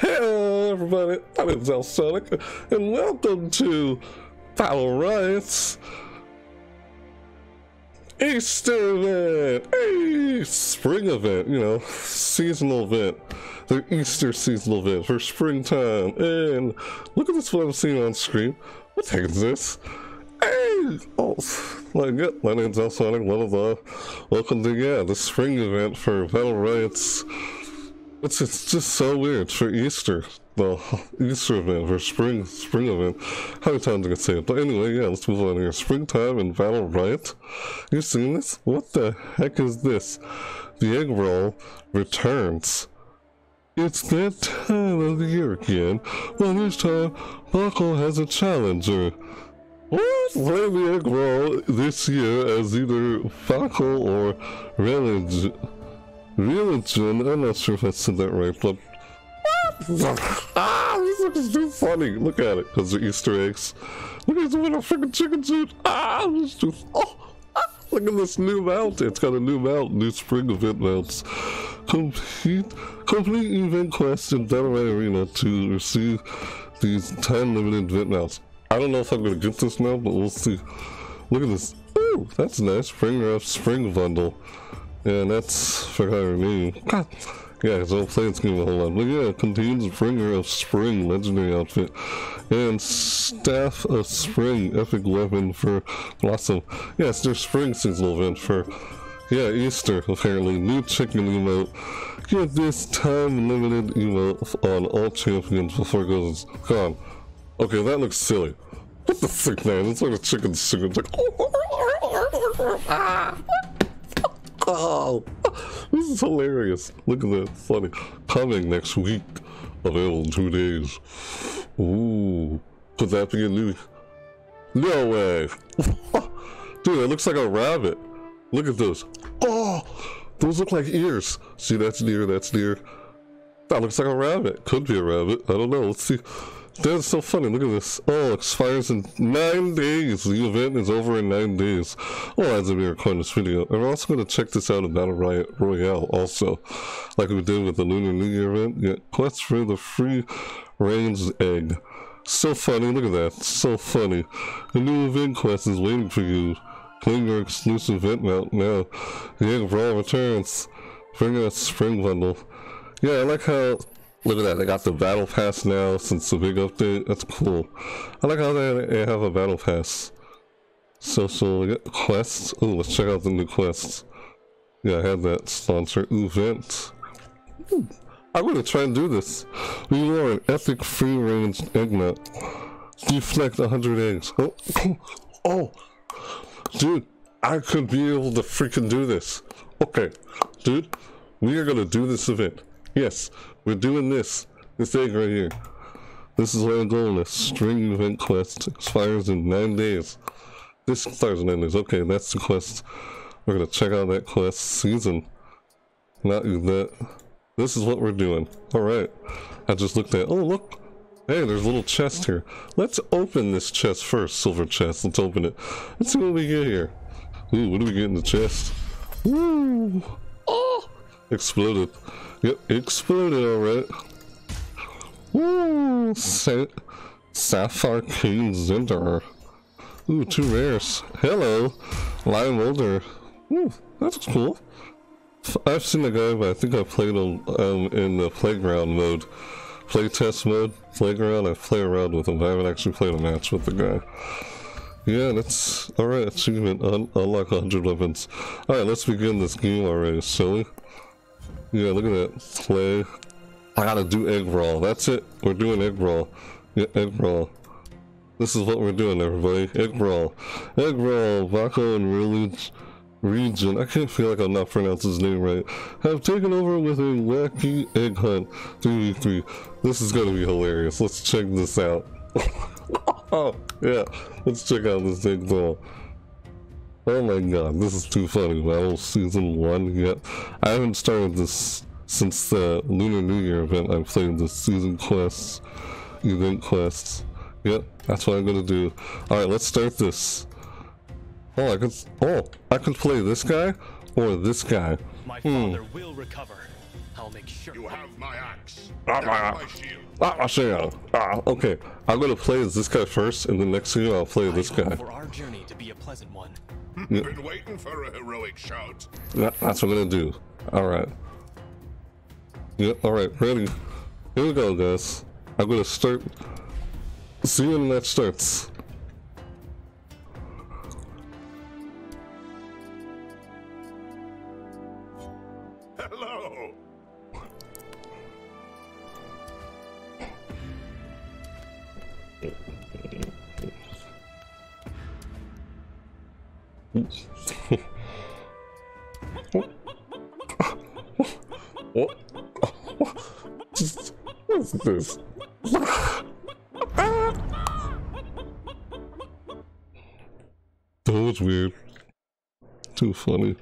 Hey everybody, my name is Alsonic, and welcome to Battlerites Easter event, hey, spring event, you know, seasonal event, the Easter seasonal event for springtime. And look at this one I'm seeing on screen. What the heck is this? Hey, oh my god, my name's Alsonic, welcome to the spring event for Battlerites. It's just so weird for Easter, the Easter event, for spring event. How many times I can say it? But anyway, yeah, let's move on here. Springtime and Battlerite. You seen this? What the heck is this? The Egg Brawl returns. It's that time of the year again. Well, this time, Fockel has a challenger. What? Play the Egg Brawl this year as either Fockel or Village. Religion, I'm not sure if I said that right, but these are just too funny. Look at it, because they're Easter eggs. Look at this little freaking chicken suit. Look at this new mount. It's got a new mount, new spring event mounts. Complete event quest in Dynamite Arena to receive these time-limited event mounts. I don't know if I'm gonna get this now, but we'll see. Look at this. Ooh, that's nice. Bringer of Spring bundle. Yeah, that's forgotten me. God. Yeah, because I'll play this game a whole lot. But yeah, it contains Bringer of Spring legendary outfit and Staff of Spring epic weapon for Blossom. Yeah, it's their spring seasonal event for, yeah, Easter apparently. New chicken emote. Get this time limited emote on all champions before it goes gone. Okay, that looks silly. What the frick, man? It's like a chicken singing. It's like, oh, this is hilarious. Look at that, funny. Coming next week, available in 2 days. Ooh, could that be a new? No way. Dude, it looks like a rabbit. Look at those. Oh, those look like ears. See, that's an ear, that's an ear. That looks like a rabbit. Could be a rabbit, I don't know, let's see. That's so funny, look at this. Oh, it expires in 9 days. The event is over in 9 days. Oh, as I'm recording this video. I'm also going to check this out in Battle Royale also. Like we did with the Lunar New Year event. Yeah, quest for the free range egg. So funny, look at that. So funny. The new event quest is waiting for you. Claim your exclusive event mount now. The Egg Brawl returns. Bring out Spring Bundle. Yeah, I like how... Look at that, they got the battle pass now since the big update. That's cool. I like how they have a battle pass. Social quests. Oh, let's check out the new quests. Yeah, I had that sponsor event. I'm gonna try and do this. We are an epic free range egg mount. Deflect 100 eggs. Oh, dude, I could be able to freaking do this. Okay, dude, we are gonna do this event. Yes, we're doing this egg right here. This is where I'm going. A string event quest expires in 9 days. This expires in 9 days. Okay, that's the quest. We're gonna check out that quest season. Not that. This is what we're doing. All right. I just looked at. Oh look. Hey, there's a little chest here. Let's open this chest first. Silver chest. Let's open it. Let's see what we get here. Ooh, what do we get in the chest? Ooh. Oh. Exploded. Yep, exploded, alright. Woo! Saffar King Zender. Ooh, 2 rares. Hello! Lion Mulder. Ooh, that's cool. I've seen the guy, but I think I played him in the playground mode. Playtest mode, playground, I play around with him. I haven't actually played a match with the guy. Yeah, that's... Alright, achievement. Unlock 100 weapons. Alright, let's begin this game already, silly. Yeah, look at that. Play. I gotta do Egg Brawl. That's it. We're doing Egg Brawl. Yeah, Egg Brawl. This is what we're doing, everybody. Egg Brawl. Egg Brawl. Vaco and Village region. I can't feel like I'm not pronouncing his name right. Have taken over with a wacky egg hunt. 3v3. This is gonna be hilarious. Let's check this out. Oh, yeah. Let's check out this Egg Brawl. Oh my god, this is too funny. Battle Season 1 yet. I haven't started this since the Lunar New Year event. I've played the season quests, event quests. Yep, that's what I'm gonna do. Alright, let's start this. Oh, I could play this guy or this guy. My father will recover. I'll make sure you have my axe. Okay, I'm gonna play as this guy first, and the next thing I'll play this guy. For our journey to be a pleasant one. Yeah. Been waiting for a heroic shout. That's what I'm gonna do. All right. Yep. Yeah, all right. Ready? Here we go, guys. I'm gonna start. See when that starts. Hello. What? What's this? That was weird. Too funny.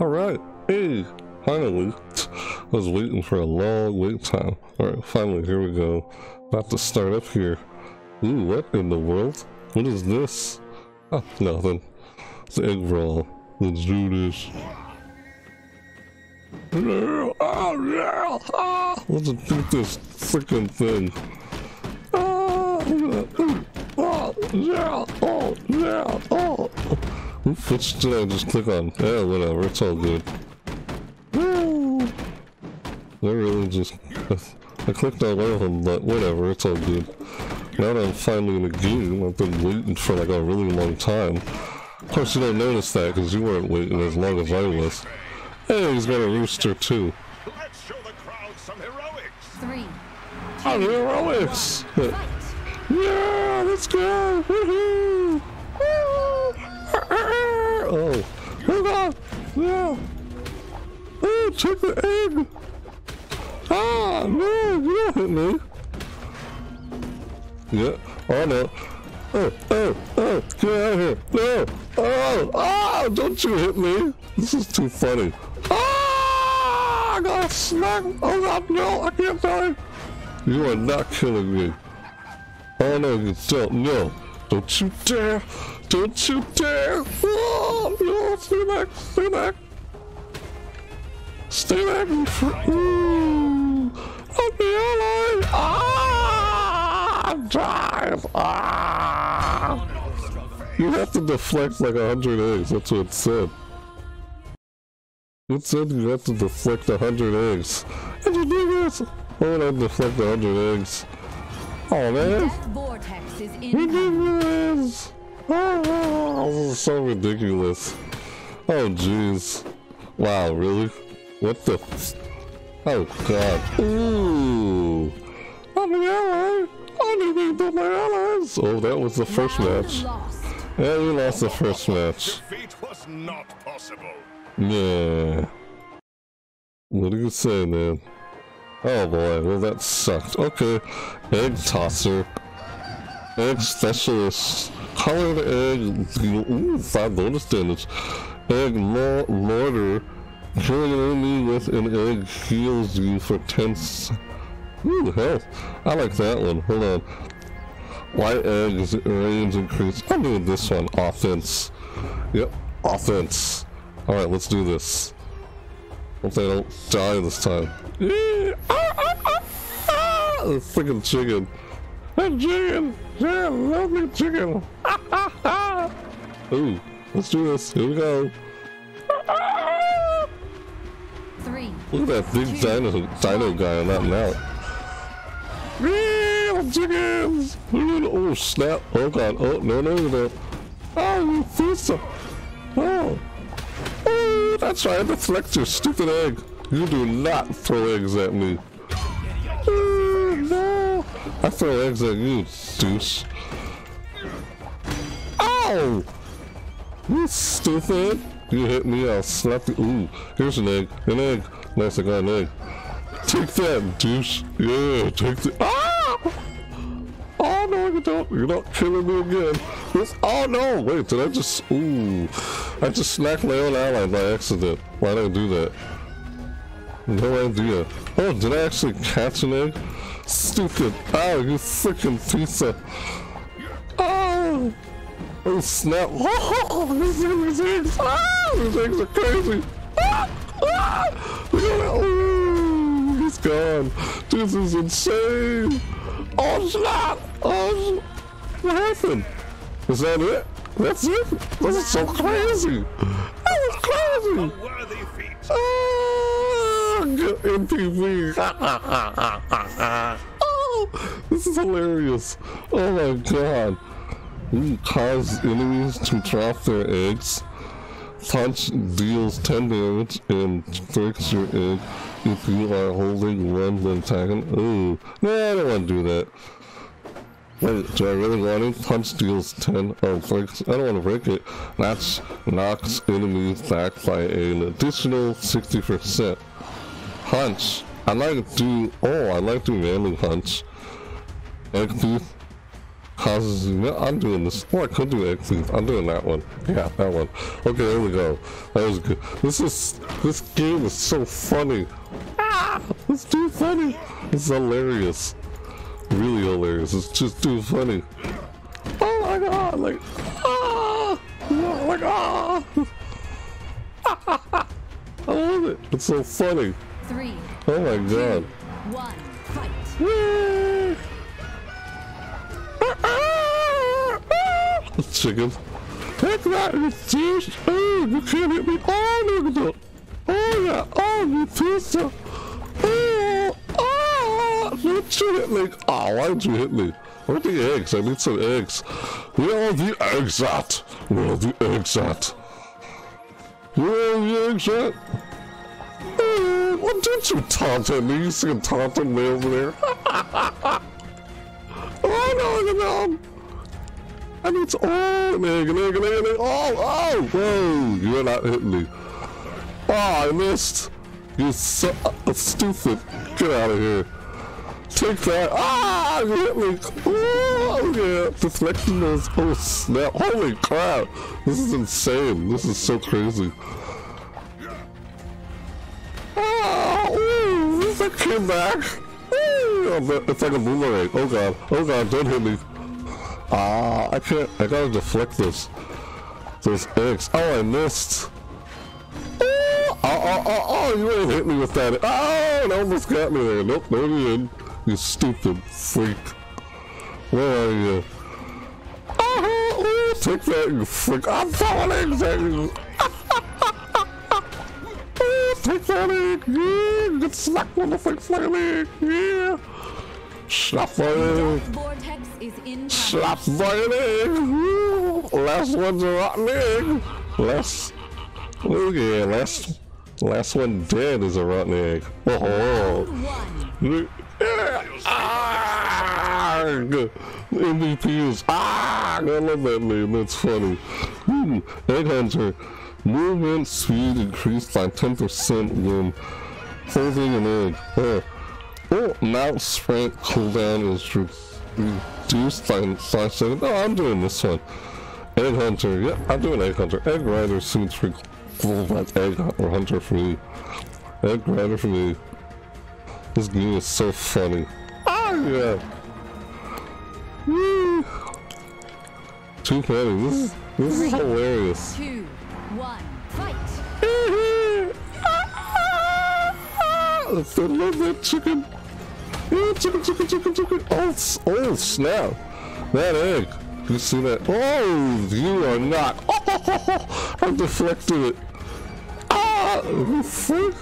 Alright. Hey! Finally. I was waiting for a long wait time. Alright, finally, here we go. About to start up here. Ooh, what in the world? What is this? Oh, nothing. It's the Egg Brawl. Let's do this. Let's do this freaking thing. Which did I just click on? Yeah, whatever, it's all good. I really just... I clicked on one of them, but whatever, it's all good. Now that I'm finally in the game, I've been waiting for like a really long time. Of course you don't notice that, because you weren't waiting as long as I was. Hey, he's got a rooster too. Let's show the crowd some heroics! Heroics! Yeah, let's go! Woohoo! Oh, hold on! Yeah! Oh, check the egg! Ah, no, you don't hit me! Yeah, oh no! Oh, get out of here! No! Oh, don't you hit me! This is too funny! Ah! I got smacked! Oh god, no! I can't die! You are not killing me! Oh no, you don't! No! Don't you dare! Don't you dare! Oh, no! Stay back! Stay back! Stay back! Ooh! I'm the ally! Ah! I'm drive! Ah! You have to deflect like 100 eggs. That's what it said. It said you have to deflect 100 eggs. And you do this. Why would I deflect 100 eggs? Oh man! Ridiculous! Oh, this is so ridiculous. Oh jeez! Wow, really? What the? Oh god! Ooh! I'm an ally. I need to be my allies. Oh, that was the first match. Yeah, we lost the first match. Defeat was not possible. Yeah. What do you say, man? Oh boy, well that sucked. Okay. Egg tosser. Egg specialist. Colored egg. Ooh, 5 bonus damage. Egg mortar. Killing an enemy with an egg heals you for 10. Ooh, health. I like that one. Hold on. White eggs, range increase. I'm doing this one. Offense. Yep. Offense. Alright, let's do this. Hope they don't die this time. The freaking chicken. That chicken. Yeah, lovely chicken. Ooh, let's do this. Here we go. Look at that big dino guy on that mount. Chickens! Oh snap! Oh god! Oh no no no! Oh, you fooster! Oh! Oh! That's right! Deflect your stupid egg! You do not throw eggs at me! Oh, no! I throw eggs at you, douche! Ow! You stupid! You hit me! I'll slap you! Ooh! Here's an egg! An egg! Nice, I got an egg! Take that, douche! Yeah! Take the. Ah! Oh no, you don't! You're not killing me again! This, oh no! Wait, did I just... Ooh! I just smacked my own ally by accident. Why did I do that? No idea. Oh, did I actually catch an egg? Stupid! Ow, you freaking pizza! Oh! Oh snap! Oh! These eggs! Ah! These things are crazy. Oh, he's gone. This is insane. Oh snap! Oh, what happened? Is that it? That's it? This is so crazy. That was crazy. Oh, good MPV. Oh, this is hilarious. Oh my god. We cause enemies to drop their eggs. Punch deals 10 damage and breaks your egg if you are holding one when attacking. Ooh, no, I don't want to do that. Wait, do I really want it? Punch deals 10 or breaks. I don't want to break it. That knocks enemies back by an additional 60%. Punch. I like to do. Oh, I like to manually punch. Egg thief causes, no, I'm doing this. Oh, I could do egg thief. I'm doing that one. Yeah, that one. Okay, there we go. That was good. This game is so funny. Ah, it's too funny. It's hilarious. Really hilarious. It's just too funny. Oh my god! Like, ah, oh my god. I love it. It's so funny. Three. Oh my god. 2, 1. Fight. Yay. Chicken. Heck that is cheese. Oh, you can't hit me. Oh, look at that. Oh, yeah. Oh, you pizza. Oh, oh. Don't you hit me. Oh, why did you hit me? Where are the eggs? I need some eggs. Where are the eggs at? Where are the eggs at? Where are the eggs at? Hey, well, don't you taunt at me? You see a taunting me over there? Oh, no, look at them. I mean, it's all an egg. Oh, whoa, you're not hitting me. Oh, I missed. You're so stupid. Get out of here. Take that. Ah, you hit me. Oh, yeah. Deflecting those. Oh, snap. Holy crap. This is insane. This is so crazy. Oh, ooh, this I came back. Ooh, it's like a boomerang. Oh, God. Oh, God, don't hit me. Ah, I can't. I gotta deflect this. Those eggs. Oh, I missed. Oh, you ain't hit me with that. Oh, it almost got me there. Nope, no, you didn't. You stupid freak. Where are you? Oh, take that, you freak. I'm throwing eggs at you. Oh, take that egg. Yeah, you can smack with the freak flying egg. Yeah. Slap my egg. Slap my egg. Woo. Last one's a rotten egg. Last one dead is a rotten egg. Oh. The MVP is I love that name. That's funny. Ooh, egg hunter. Movement speed increased by 10% when holding an egg. Oh. Oh, mount sprint cooldown is reduced by 5 seconds. Oh, I'm doing this one. Egg hunter. Yep, I'm doing egg hunter. Egg rider suits for egg hunter for me. Egg rider for me. This game is so funny. Oh, yeah. Woo. Too funny. This is hilarious. 2, 1, fight. I love that chicken. Yeah, chicken. Oh, snap. That egg. You see that? Oh, you are not. Oh, I deflected it. Ah, you freak.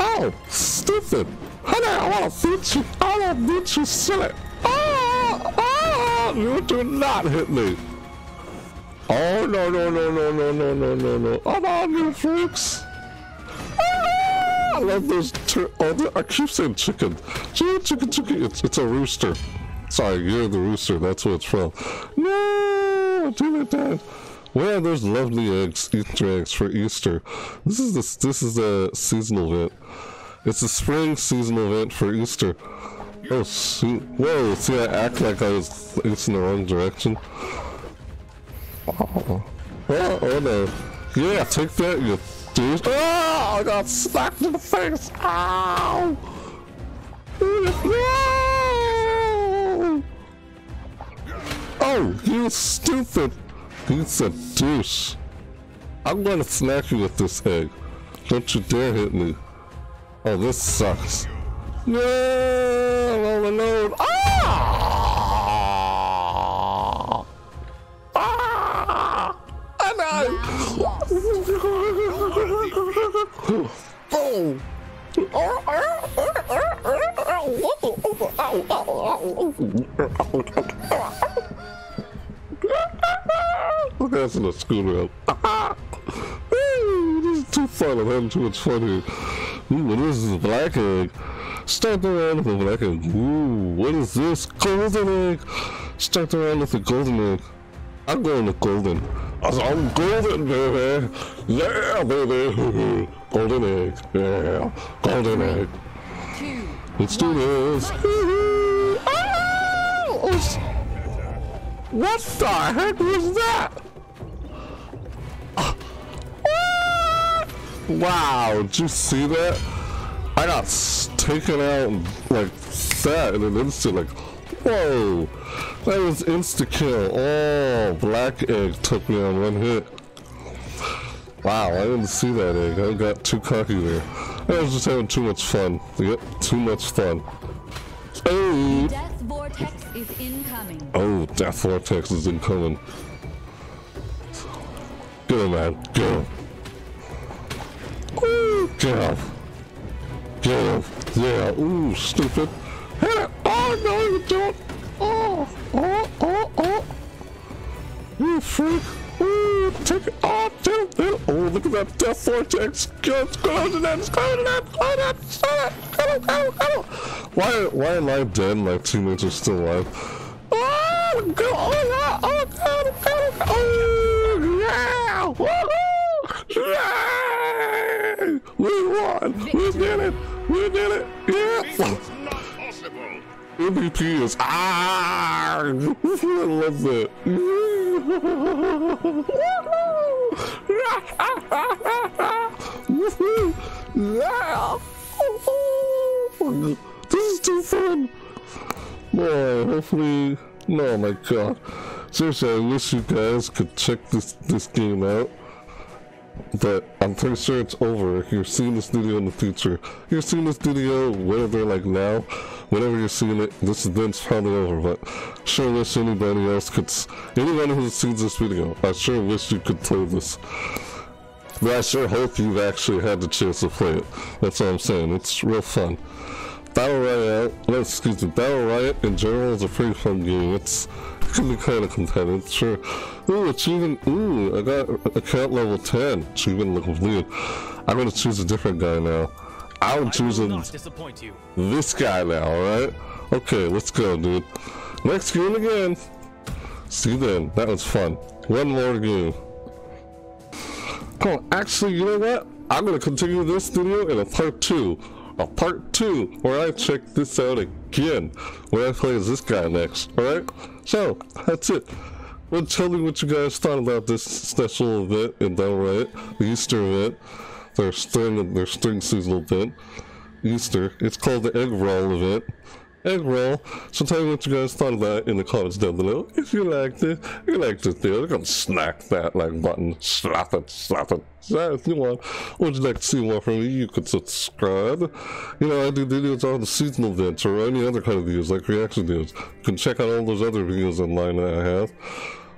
Oh, stupid. Honey, I want to beat you. I want to beat you, silly. Oh, you do not hit me. Oh, no. Come on, you freaks. I love those I keep saying chicken. Chicken. It's a rooster. Sorry, you're the rooster. That's what it's from. No, do it, Dad. Well, there's lovely eggs, Easter eggs for Easter. This is a seasonal event. It's a spring seasonal event for Easter. Oh, shoot. Whoa, see, I act like I was in the wrong direction. Oh no. Yeah, take that, you. Oh, I got smacked in the face. Ow! No! Oh, you stupid. He's a douche. I'm gonna smack you with this egg. Don't you dare hit me. Oh, this sucks. No, I'm overload. Ah! Ah! And I. Boom! That's in a scooter up. This is too fun. I'm having too much fun here. Ooh, this is a black egg. Start around with a black egg. Ooh, what is this? Golden egg. Start around with a golden egg. I'm going to golden. I'm golden, baby. Yeah, baby. Golden egg. Yeah. Golden egg. Let's do this. Oh! What the heck was that? Wow, did you see that? I got taken out like that in an instant, like, whoa! That was insta-kill. Oh, black egg took me on one hit. Wow, I didn't see that egg. I got too cocky there. I was just having too much fun. Yep, too much fun. Hey! Death vortex is incoming. Oh, death vortex is incoming. Get him, man. Get him. Ooh, get him. Get him. Yeah. Ooh, stupid. Hit it. Oh, no, you don't. Oh, oh, oh, oh. You freak. Ooh, take it. Oh, damn, damn. Oh, look at that death vortex. It's going to that. It's going to that. Oh, that's it. Why am I dead? My teammates are still alive. Oh, go on! Oh, God! Oh, yeah! Woohoo! Yeah! We won! We did it! We did it! Yeah! MVP is ours! I love it! Woohoo! Yeah! This is too fun! Boy, hopefully... No, my God. Seriously, I wish you guys could check this game out. But I'm pretty sure it's over. You're seeing this video in the future. You're seeing this video, whatever, like now. Whenever you're seeing it, this event's probably over. But sure wish anybody else could... Anyone who sees this video, I sure wish you could play this. But I sure hope you've actually had the chance to play it. That's what I'm saying. It's real fun. Battle Royale, Battle Riot in general is a pretty fun game. It can be kind of competitive, sure. Ooh, achievement, ooh, I got account level 10. Achievement complete. I'm gonna choose a different guy now. I'm choosing this guy now, alright? Okay, let's go, dude. Next game again. See you then, that was fun. One more game. Come on, actually, you know what? I'm gonna continue this video in a part 2. Part 2, where I check this out again, where I play as this guy next. Alright, so that's it. Well, tell me what you guys thought about this special event in Battle Riot, the Easter event, their spring seasonal event, Easter. It's called the Egg Brawl event. Egg Brawl. So tell me what you guys thought about it in the comments down below. If you liked it, they're gonna smack that like button, slap it, if you want. Or would you like to see more from me? You could subscribe. You know, I do videos on the seasonal events or any other kind of videos, like reaction videos. You can check out all those other videos online that I have.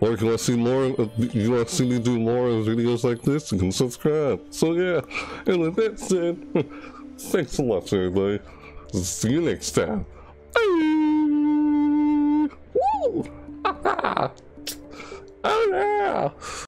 Or if you want to see more, you want to see me do more videos like this, you can subscribe. So yeah, and with that said, thanks a lot, everybody. See you next time. Woo! Oh yeah!